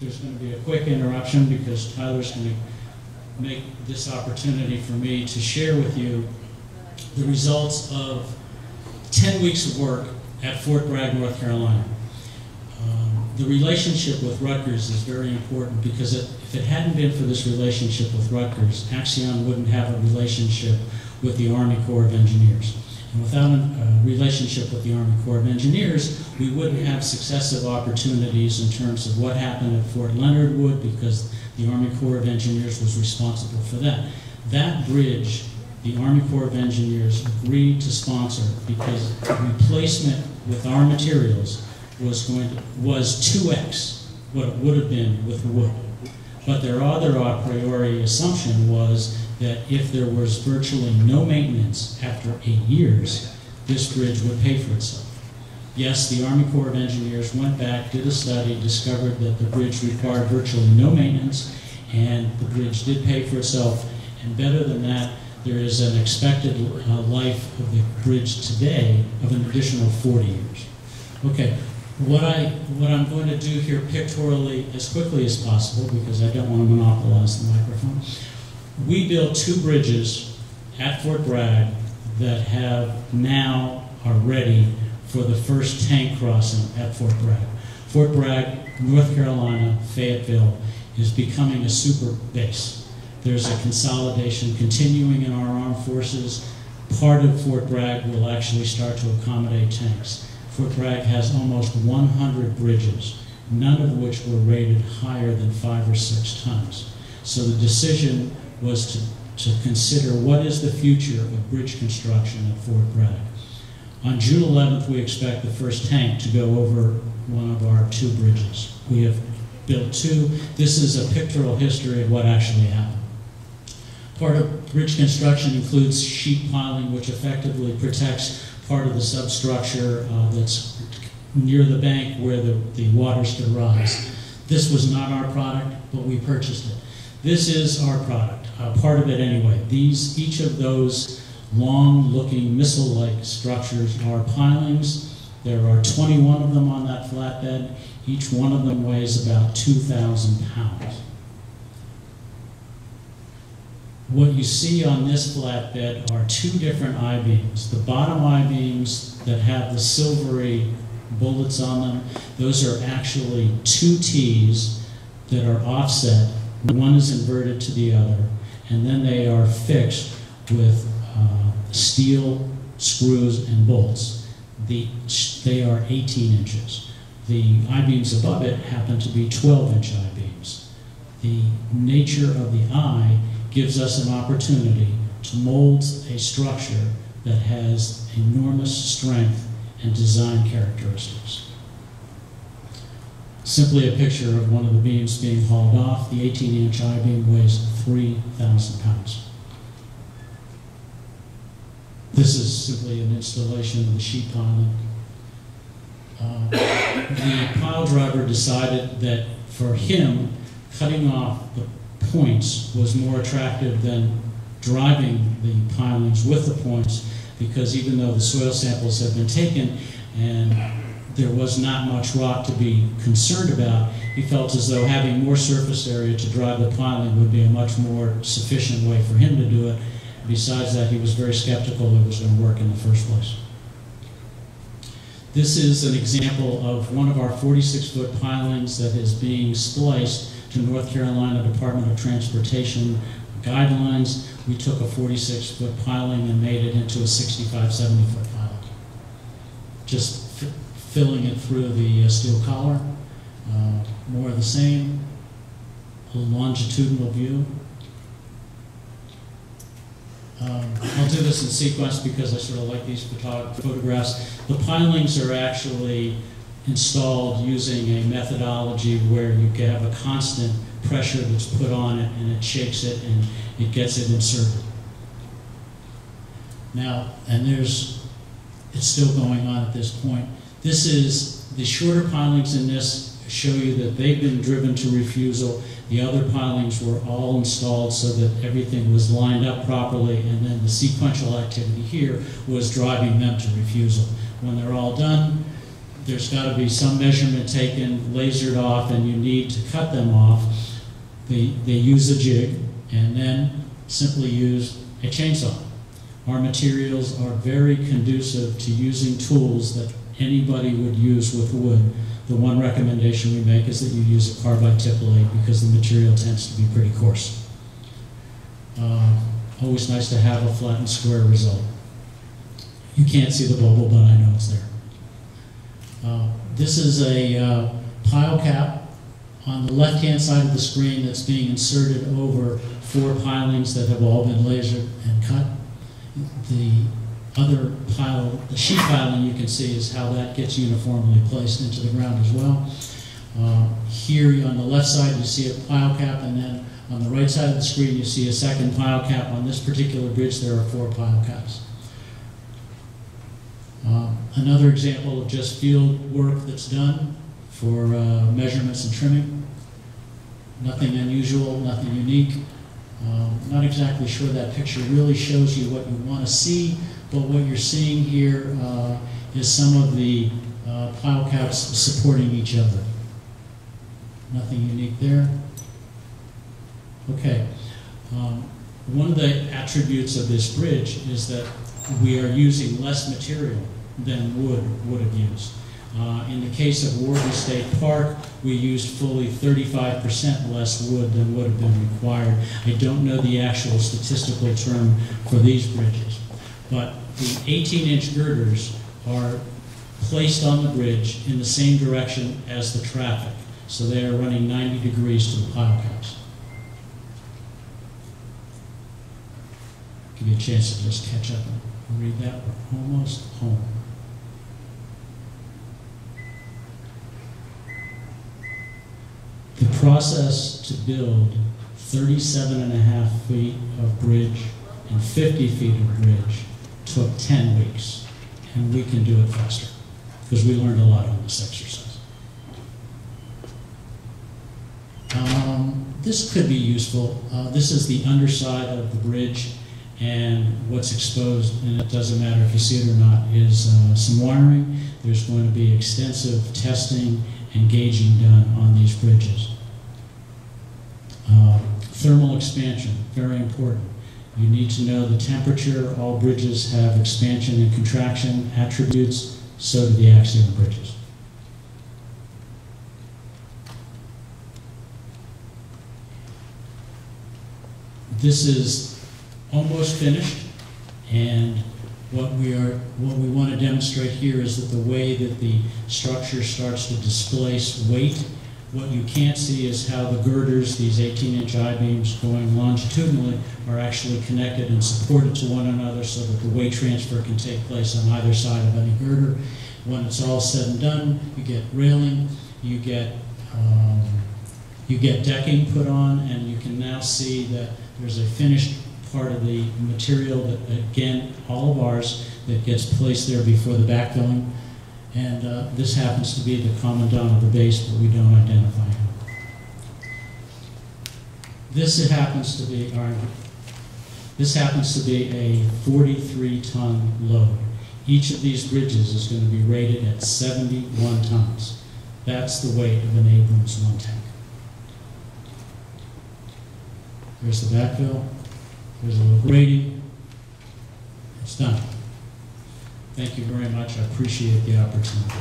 There's going to be a quick interruption because Tyler's going to make this opportunity for me to share with you the results of 10 weeks of work at Fort Bragg, North Carolina. The relationship with Rutgers is very important because if it hadn't been for this relationship with Rutgers, Axion wouldn't have a relationship with the Army Corps of Engineers. And without a relationship with the Army Corps of Engineers, we wouldn't have successive opportunities in terms of what happened at Fort Leonard Wood because the Army Corps of Engineers was responsible for that. That bridge, the Army Corps of Engineers agreed to sponsor because the replacement with our materials was 2x what it would have been with wood. But their other a priori assumption was that if there was virtually no maintenance after 8 years, this bridge would pay for itself. Yes, the Army Corps of Engineers went back, did a study, discovered that the bridge required virtually no maintenance, and the bridge did pay for itself. And better than that, there is an expected life of the bridge today of an additional 40 years. Okay, what I'm going to do here pictorially as quickly as possible, because I don't want to monopolize the microphone. We built 2 bridges at Fort Bragg that have now are ready for the first tank crossing at Fort Bragg. Fort Bragg, North Carolina, Fayetteville is becoming a super base. There's a consolidation continuing in our armed forces. Part of Fort Bragg will actually start to accommodate tanks. Fort Bragg has almost 100 bridges, none of which were rated higher than 5 or 6 tons. So the decision was to consider what is the future of bridge construction at Fort Bragg. On June 11th, we expect the first tank to go over one of our 2 bridges. We have built 2. This is a pictorial history of what actually happened. Part of bridge construction includes sheet piling, which effectively protects part of the substructure that's near the bank where the waters could rise. This was not our product, but we purchased it. This is our product, part of it anyway. Each of those long-looking missile-like structures are pilings. There are 21 of them on that flatbed. Each one of them weighs about 2,000 pounds. What you see on this flatbed are 2 different I-beams. The bottom I-beams that have the silvery bullets on them, those are actually 2 T's that are offset. One is inverted to the other, and then they are fixed with steel screws and bolts. They are 18 inches. The I-beams above it happen to be 12-inch I-beams. The nature of the eye gives us an opportunity to mold a structure that has enormous strength and design characteristics. Simply a picture of one of the beams being hauled off. The 18-inch I-beam weighs 3,000 pounds. This is simply an installation of the sheet piling. The pile driver decided that for him, cutting off the points was more attractive than driving the pilings with the points, because even though the soil samples have been taken and there was not much rock to be concerned about, he felt as though having more surface area to drive the piling would be a much more sufficient way for him to do it. Besides that, he was very skeptical that it was going to work in the first place. This is an example of one of our 46-foot pilings that is being spliced to North Carolina Department of Transportation guidelines. We took a 46-foot piling and made it into a 65, 70-foot piling. Just filling it through the steel collar. More of the same. A longitudinal view. I'll do this in sequence because I sort of like these photographs. The pilings are actually installed using a methodology where you have a constant pressure that's put on it and it shakes it and it gets it inserted. Now, and it's still going on at this point. This is the shorter pilings in this show you that they've been driven to refusal. The other pilings were all installed so that everything was lined up properly, and then the sequential activity here was driving them to refusal. When they're all done, there's got to be some measurement taken, lasered off, and you need to cut them off. They use a jig and then simply use a chainsaw. Our materials are very conducive to using tools that anybody would use with wood. The one recommendation we make is that you use a carbide tip blade because the material tends to be pretty coarse. Always nice to have a flat and square result. You can't see the bubble, but I know it's there. This is a pile cap on the left-hand side of the screen that's being inserted over four pilings that have all been lasered and cut. The other pile, the sheet piling you can see is how that gets uniformly placed into the ground as well. Here on the left side you see a pile cap, and then on the right side of the screen you see a second pile cap. On this particular bridge there are four pile caps. Another example of just field work that's done for measurements and trimming. Nothing unusual, nothing unique. Not exactly sure that picture really shows you what you want to see, but what you're seeing here is some of the pile caps supporting each other. Nothing unique there. Okay. One of the attributes of this bridge is that we are using less material than wood would have used. In the case of Warby State Park, we used fully 35% less wood than would have been required. I don't know the actual statistical term for these bridges, but the 18-inch girders are placed on the bridge in the same direction as the traffic, so they are running 90 degrees to the pile caps. Give you a chance to just catch up and read that. We're almost home. The process to build 37.5 feet of bridge and 50 feet of bridge took 10 weeks, and we can do it faster because we learned a lot on this exercise. This could be useful. This is the underside of the bridge, and what's exposed, and it doesn't matter if you see it or not, is some wiring. There's going to be extensive testing and gauging done on these bridges. Thermal expansion, very important. You need to know the temperature. All bridges have expansion and contraction attributes, so do the Axion bridges. This is almost finished, and what we want to demonstrate here is that the way that the structure starts to displace weight. What you can't see is how the girders, these 18-inch I-beams going longitudinally, are actually connected and supported to one another so that the weight transfer can take place on either side of any girder. When it's all said and done, you get railing, you get decking put on, and you can now see that there's a finished part of the material that, again, all of ours, that gets placed there before the backfilling. And this happens to be the commandant of the base, but we don't identify him. This happens to be a 43-ton load. Each of these bridges is going to be rated at 71 tons. That's the weight of an Abrams 1 tank. Here's the backfill. There's a little rating. It's done. Thank you very much. I appreciate the opportunity.